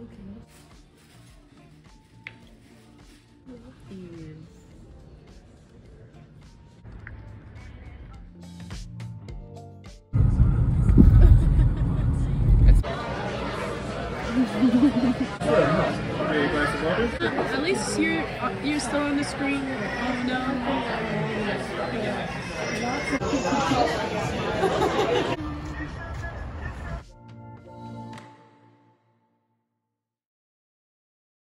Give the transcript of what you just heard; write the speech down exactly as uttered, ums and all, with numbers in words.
Okay. Look at these. At least you're, you're still on the screen. Oh no.